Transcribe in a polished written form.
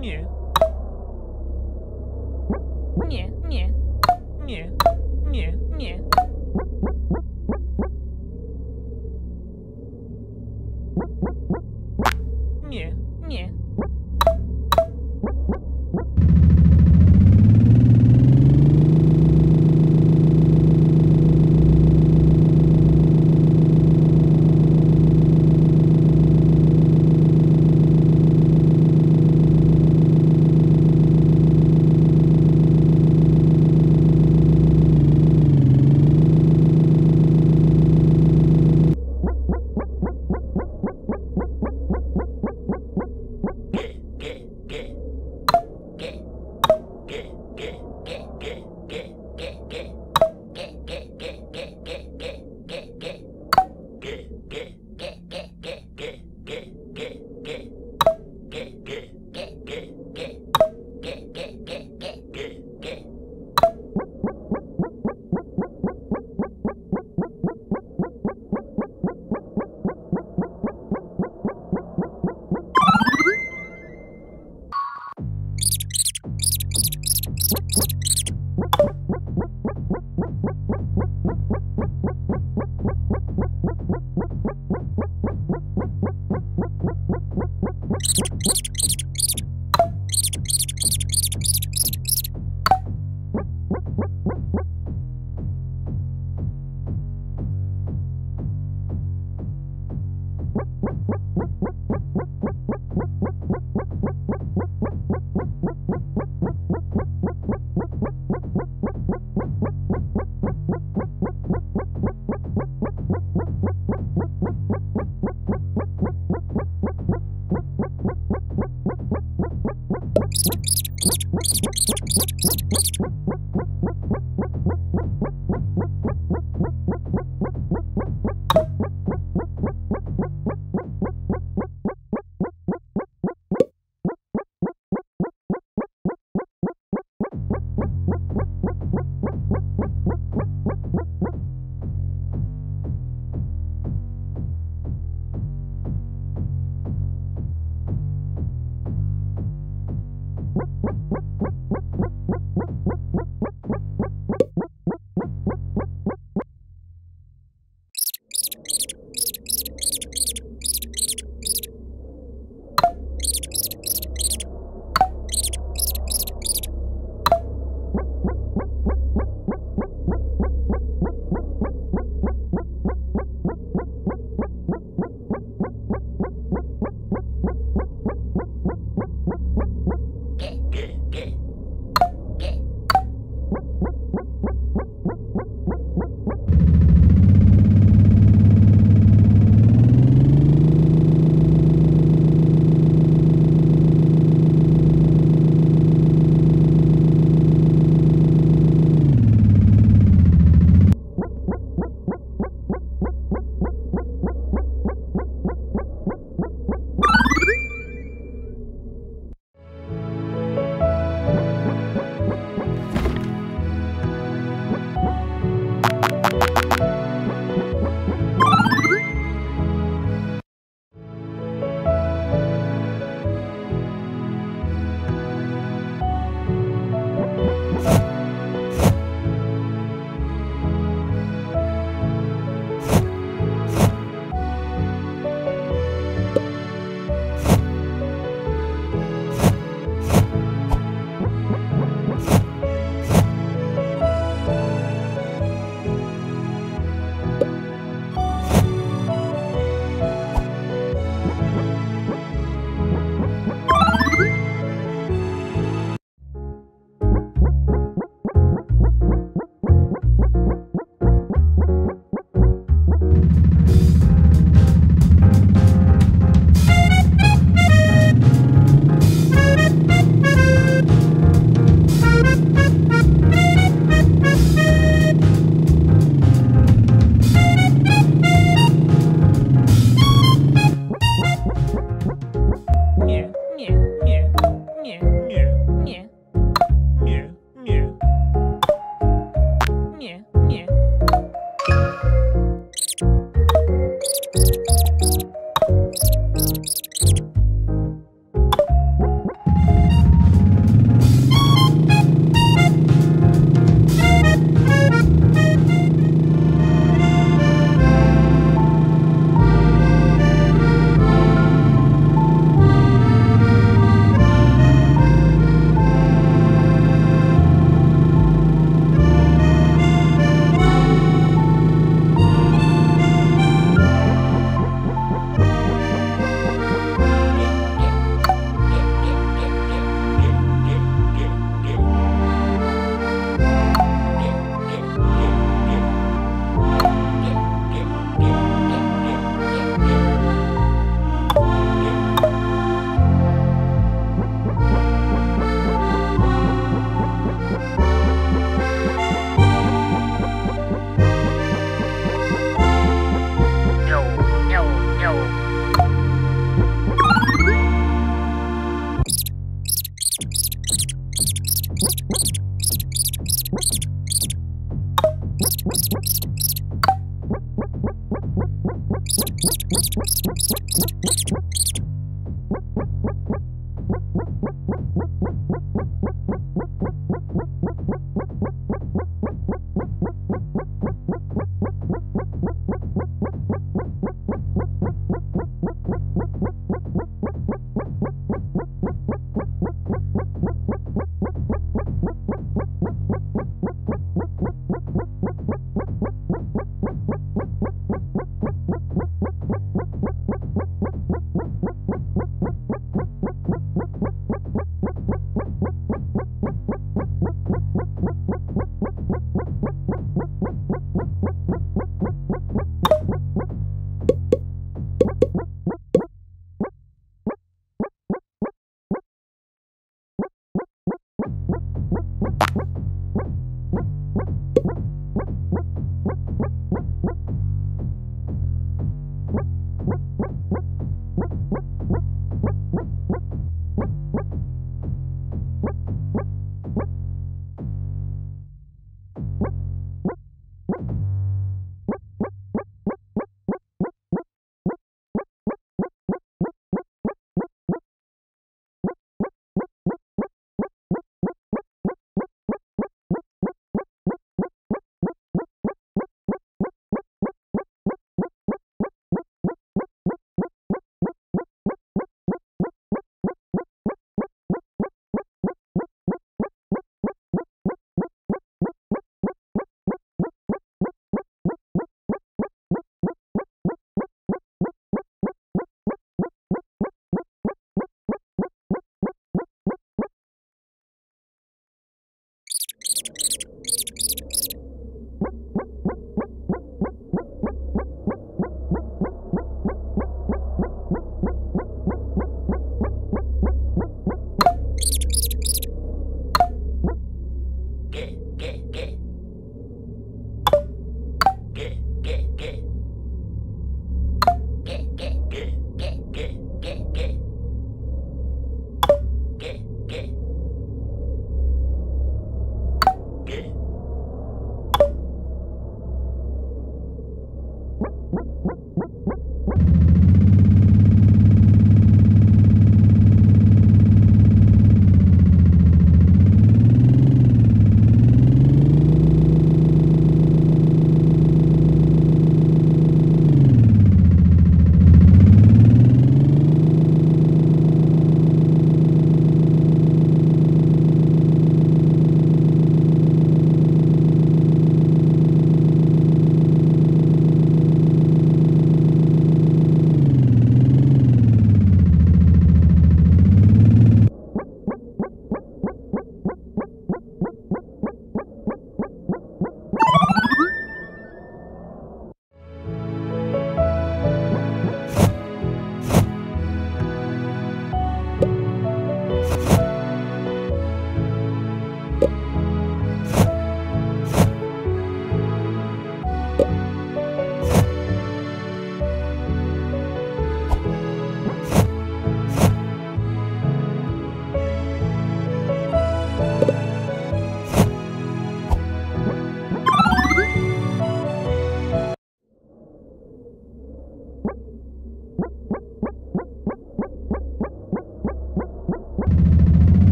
Nie. Nie, nie, nie, nie, nie. Nie, nie. What?